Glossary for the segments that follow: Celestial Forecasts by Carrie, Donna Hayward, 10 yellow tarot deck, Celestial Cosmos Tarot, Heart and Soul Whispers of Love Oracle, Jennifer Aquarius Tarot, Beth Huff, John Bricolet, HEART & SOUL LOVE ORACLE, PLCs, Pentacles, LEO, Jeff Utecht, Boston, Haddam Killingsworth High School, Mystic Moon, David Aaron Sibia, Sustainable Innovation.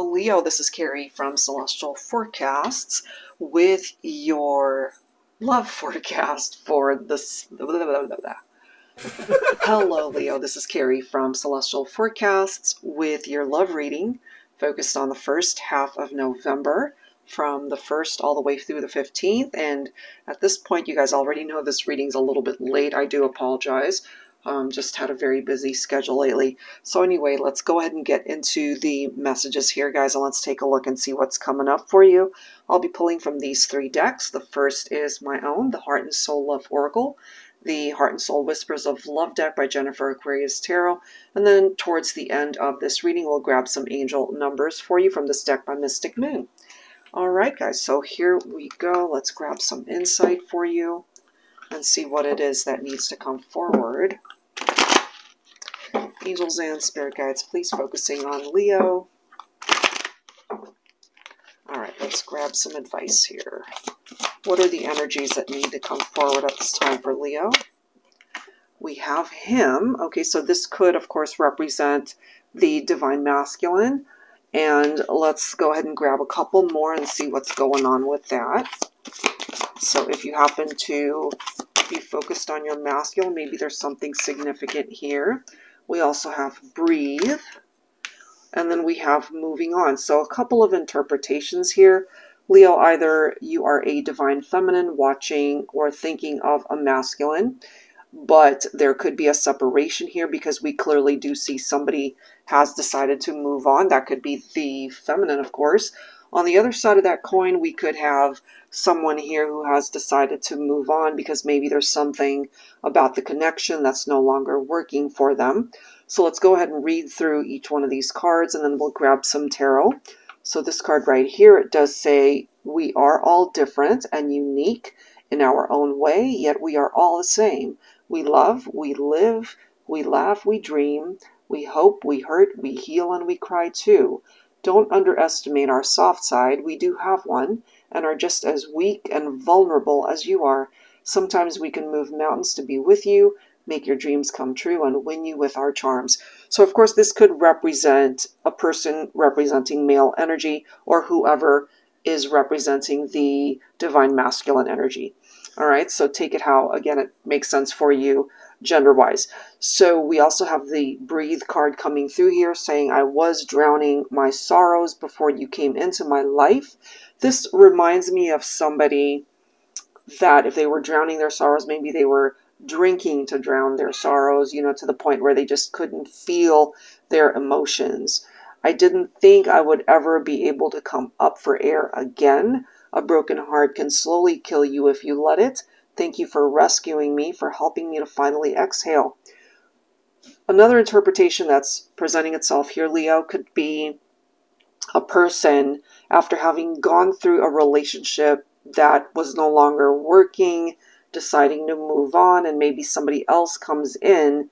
Hello, Leo. This is Carrie from Celestial Forecasts with your love forecast for this. Hello, Leo. This is Carrie from Celestial Forecasts with your love reading focused on the first half of November from the 1st all the way through the 15th. And at this point, you guys already know this reading's a little bit late. I do apologize. Just had a very busy schedule lately. So anyway, let's go ahead and get into the messages here, guys, and let's take a look and see what's coming up for you. I'll be pulling from these three decks. The first is my own, the Heart and Soul Love Oracle, the Heart and Soul Whispers of Love deck by Jennifer Aquarius Tarot, and then towards the end of this reading, we'll grab some angel numbers for you from this deck by Mystic Moon. All right, guys, so here we go. Let's grab some insight for you and see what it is that needs to come forward. Angels and spirit guides, please focusing on Leo. All right, let's grab some advice here. What are the energies that need to come forward at this time for Leo? We have him. Okay, so this could, of course, represent the divine masculine. And let's go ahead and grab a couple more and see what's going on with that. So if you happen to be focused on your masculine, maybe there's something significant here. We also have breathe, and then we have moving on. So a couple of interpretations here. Leo, either you are a divine feminine watching or thinking of a masculine, but there could be a separation here because we clearly do see somebody has decided to move on. That could be the feminine, of course. On the other side of that coin, we could have someone here who has decided to move on because maybe there's something about the connection that's no longer working for them. So let's go ahead and read through each one of these cards, and then we'll grab some tarot. So this card right here, it does say, we are all different and unique in our own way, yet we are all the same. We love, we live, we laugh, we dream, we hope, we hurt, we heal, and we cry too. Don't underestimate our soft side. We do have one and are just as weak and vulnerable as you are. Sometimes we can move mountains to be with you, make your dreams come true, and win you with our charms. So, of course, this could represent a person representing male energy or whoever is representing the divine masculine energy. All right, so take it how, again, it makes sense for you gender-wise. So we also have the breathe card coming through here saying, I was drowning my sorrows before you came into my life. This reminds me of somebody that if they were drowning their sorrows, maybe they were drinking to drown their sorrows, you know, to the point where they just couldn't feel their emotions. I didn't think I would ever be able to come up for air again. A broken heart can slowly kill you if you let it. Thank you for rescuing me, for helping me to finally exhale. Another interpretation that's presenting itself here, Leo, could be a person after having gone through a relationship that was no longer working, deciding to move on, and maybe somebody else comes in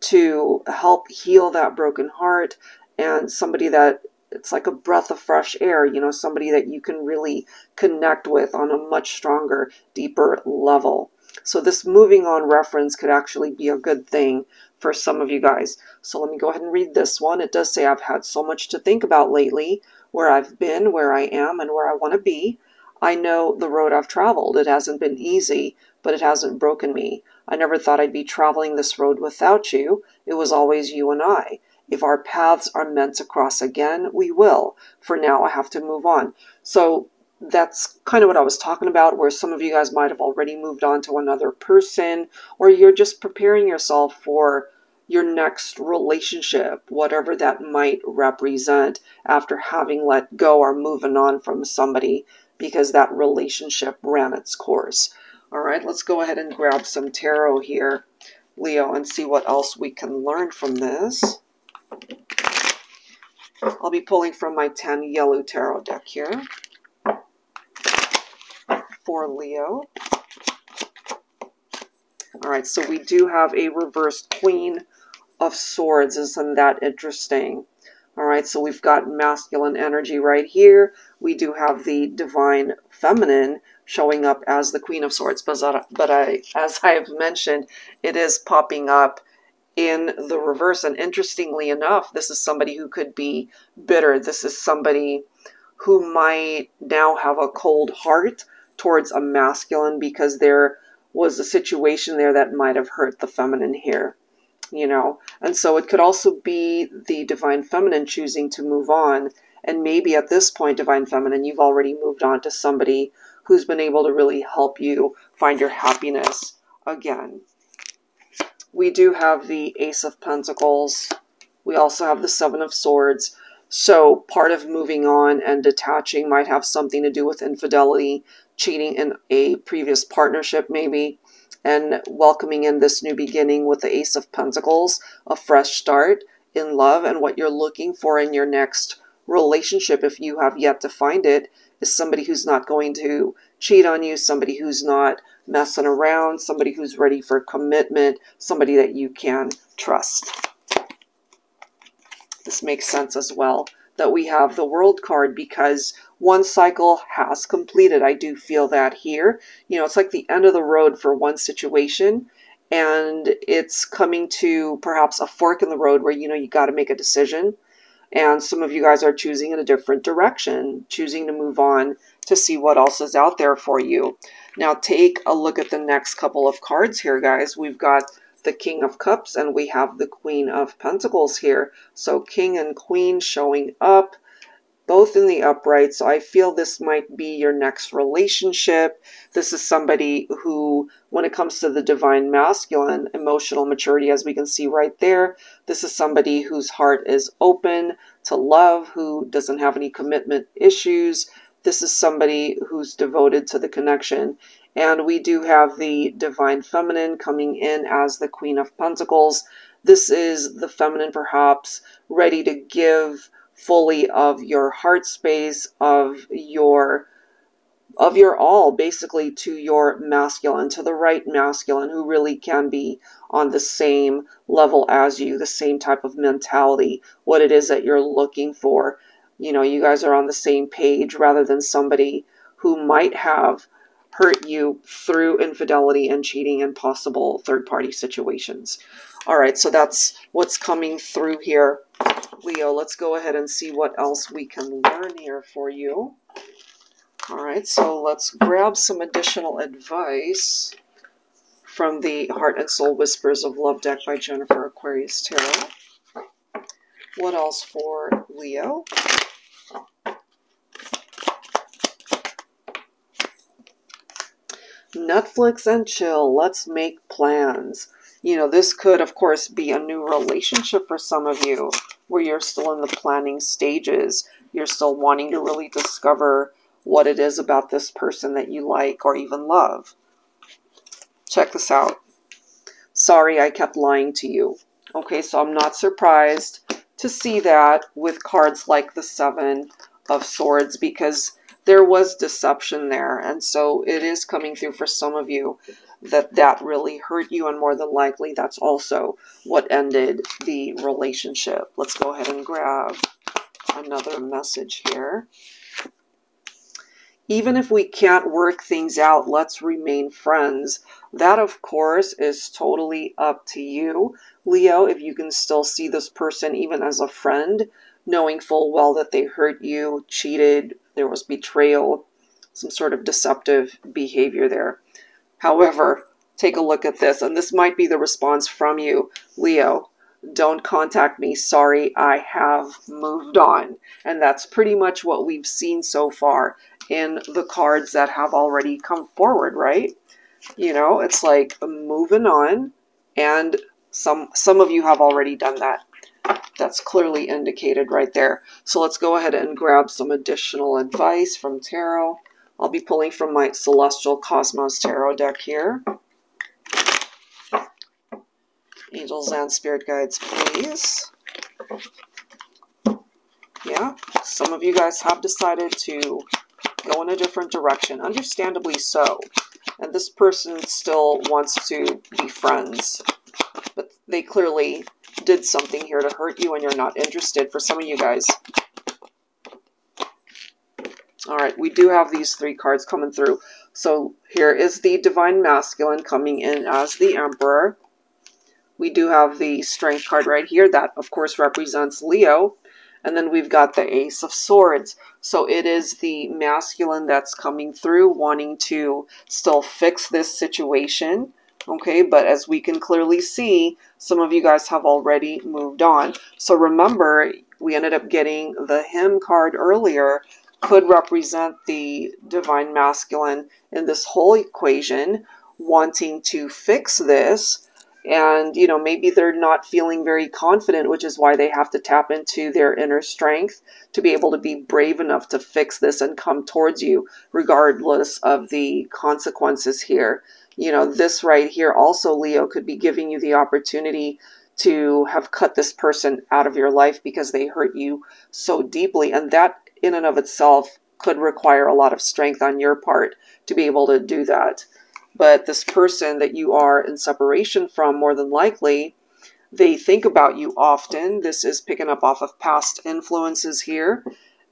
to help heal that broken heart, and somebody that it's like a breath of fresh air, you know, somebody that you can really connect with on a much stronger, deeper level. So this moving on reference could actually be a good thing for some of you guys. So let me go ahead and read this one. It does say, I've had so much to think about lately, where I've been, where I am, and where I want to be. I know the road I've traveled. It hasn't been easy, but it hasn't broken me. I never thought I'd be traveling this road without you. It was always you and I. If our paths are meant to cross again, we will. For now, I have to move on. So that's kind of what I was talking about, where some of you guys might have already moved on to another person, or you're just preparing yourself for your next relationship, whatever that might represent, after having let go or moving on from somebody because that relationship ran its course. All right, let's go ahead and grab some tarot here, Leo, and see what else we can learn from this. I'll be pulling from my 10 yellow tarot deck here for Leo. All right, so we do have a reversed Queen of Swords. Isn't that interesting? All right, so we've got masculine energy right here. We do have the divine feminine showing up as the Queen of Swords, but as I have mentioned, it is popping up in the reverse. And interestingly enough, this is somebody who could be bitter. This is somebody who might now have a cold heart towards a masculine because there was a situation there that might have hurt the feminine here, you know. And so it could also be the divine feminine choosing to move on. And maybe at this point, divine feminine, you've already moved on to somebody who's been able to really help you find your happiness again. We do have the Ace of Pentacles. We also have the Seven of Swords. So part of moving on and detaching might have something to do with infidelity, cheating in a previous partnership maybe, and welcoming in this new beginning with the Ace of Pentacles, a fresh start in love. And what you're looking for in your next relationship, if you have yet to find it, is somebody who's not going to cheat on you, somebody who's not messing around, somebody who's ready for commitment, somebody that you can trust. This makes sense as well that we have the World card because one cycle has completed. I do feel that here. You know, it's like the end of the road for one situation, and it's coming to perhaps a fork in the road where, you know, you got to make a decision. And some of you guys are choosing in a different direction, choosing to move on to see what else is out there for you. Now take a look at the next couple of cards here, guys. We've got the King of Cups and we have the Queen of Pentacles here. So King and Queen showing up, both in the upright. So I feel this might be your next relationship. This is somebody who, when it comes to the divine masculine, emotional maturity, as we can see right there, this is somebody whose heart is open to love, who doesn't have any commitment issues. This is somebody who's devoted to the connection. And we do have the divine feminine coming in as the Queen of Pentacles. This is the feminine perhaps ready to give fully of your heart space, of your all, basically, to your masculine, to the right masculine, who really can be on the same level as you, the same type of mentality, what it is that you're looking for. You know, you guys are on the same page rather than somebody who might have hurt you through infidelity and cheating and possible third-party situations. All right, so that's what's coming through here, Leo. Let's go ahead and see what else we can learn here for you. All right, so let's grab some additional advice from the Heart and Soul Whispers of Love deck by Jennifer Aquarius Tarot. What else for Leo? Netflix and chill. Let's make plans. You know, this could, of course, be a new relationship for some of you where you're still in the planning stages. You're still wanting to really discover what it is about this person that you like or even love. Check this out. Sorry, I kept lying to you. Okay, so I'm not surprised to see that with cards like the Seven of Swords, because there was deception there. And so it is coming through for some of you that really hurt you, and more than likely that's also what ended the relationship. Let's go ahead and grab another message here. Even if we can't work things out, let's remain friends. That, of course, is totally up to you, Leo, if you can still see this person even as a friend, knowing full well that they hurt you, cheated, there was betrayal, some sort of deceptive behavior there. However, take a look at this, and this might be the response from you, Leo. Don't contact me. Sorry, I have moved on. And that's pretty much what we've seen so far in the cards that have already come forward, right? You know, it's like moving on, and some of you have already done that. That's clearly indicated right there. So let's go ahead and grab some additional advice from tarot. I'll be pulling from my Celestial Cosmos Tarot deck here. Angels and Spirit Guides, please. Yeah, some of you guys have decided to go in a different direction, understandably so. And this person still wants to be friends, but they clearly did something here to hurt you and you're not interested, for some of you guys. All right, we do have these three cards coming through. So here is the divine masculine coming in as the Emperor. we do have the Strength card right here. That, of course, represents Leo. And then we've got the Ace of Swords. So it is the masculine that's coming through, wanting to still fix this situation. Okay, but as we can clearly see, some of you guys have already moved on. So remember, we ended up getting the Him card earlier, could represent the divine masculine in this whole equation, wanting to fix this. And, you know, maybe they're not feeling very confident, which is why they have to tap into their inner strength to be able to be brave enough to fix this and come towards you, regardless of the consequences here. You know, this right here also, Leo, could be giving you the opportunity to have cut this person out of your life because they hurt you so deeply. And that in and of itself could require a lot of strength on your part to be able to do that. But this person that you are in separation from, more than likely, they think about you often. This is picking up off of past influences here.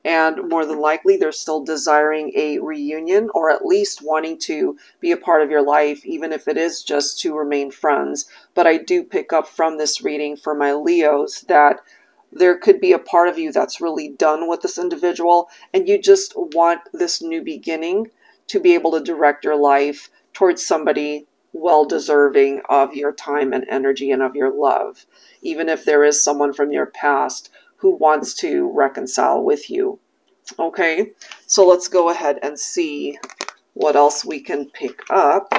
And more than likely, they're still desiring a reunion, or at least wanting to be a part of your life, even if it is just to remain friends. But I do pick up from this reading for my Leos that there could be a part of you that's really done with this individual, and you just want this new beginning to be able to direct your life towards somebody well deserving of your time and energy and of your love, even if there is someone from your past who wants to reconcile with you. Okay, so let's go ahead and see what else we can pick up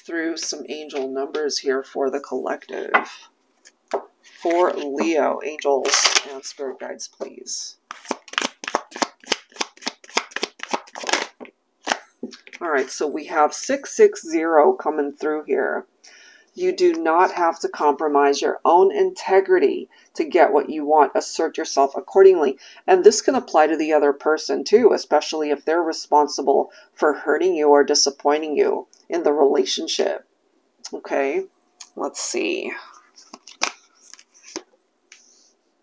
through some angel numbers here for the collective. For Leo, angels and spirit guides, please. All right, so we have 660 coming through here. You do not have to compromise your own integrity to get what you want. Assert yourself accordingly. And this can apply to the other person too, especially if they're responsible for hurting you or disappointing you in the relationship. Okay, let's see.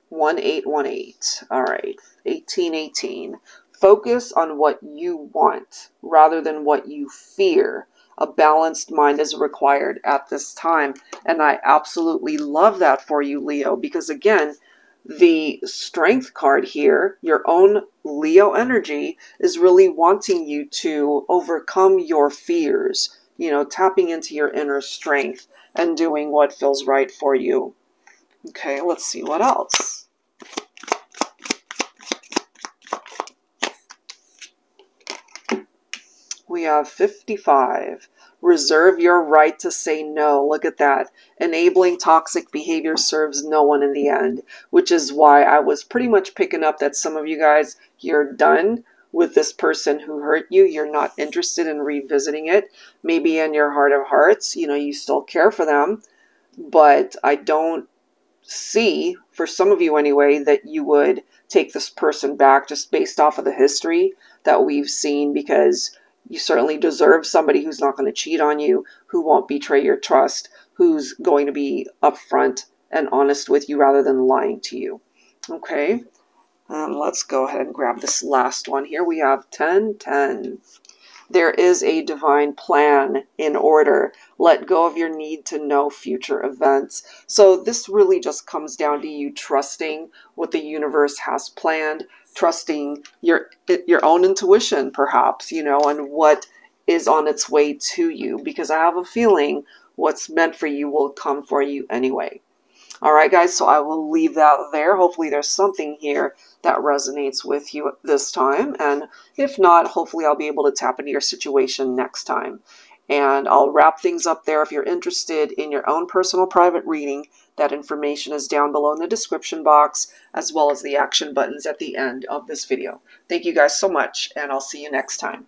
1818. All right, 1818. Focus on what you want rather than what you fear. A balanced mind is required at this time. And I absolutely love that for you, Leo, because again, the Strength card here, your own Leo energy, is really wanting you to overcome your fears, you know, tapping into your inner strength and doing what feels right for you. Okay, let's see what else. We have 55. Reserve your right to say no. Look at that. Enabling toxic behavior serves no one in the end, which is why I was pretty much picking up that some of you guys, you're done with this person who hurt you. You're not interested in revisiting it. Maybe in your heart of hearts, you know, you still care for them, but I don't see, for some of you anyway, that you would take this person back just based off of the history that we've seen, because you certainly deserve somebody who's not going to cheat on you, who won't betray your trust, who's going to be upfront and honest with you rather than lying to you. Okay, let's go ahead and grab this last one here. We have 1010. There is a divine plan in order. Let go of your need to know future events. So this really just comes down to you trusting what the universe has planned, trusting your own intuition, perhaps, you know, and what is on its way to you, because I have a feeling what's meant for you will come for you anyway. All right, guys, so I will leave that there. Hopefully there's something here that resonates with you this time. And if not, hopefully I'll be able to tap into your situation next time. And I'll wrap things up there. If you're interested in your own personal private reading, that information is down below in the description box, as well as the action buttons at the end of this video. Thank you guys so much, and I'll see you next time.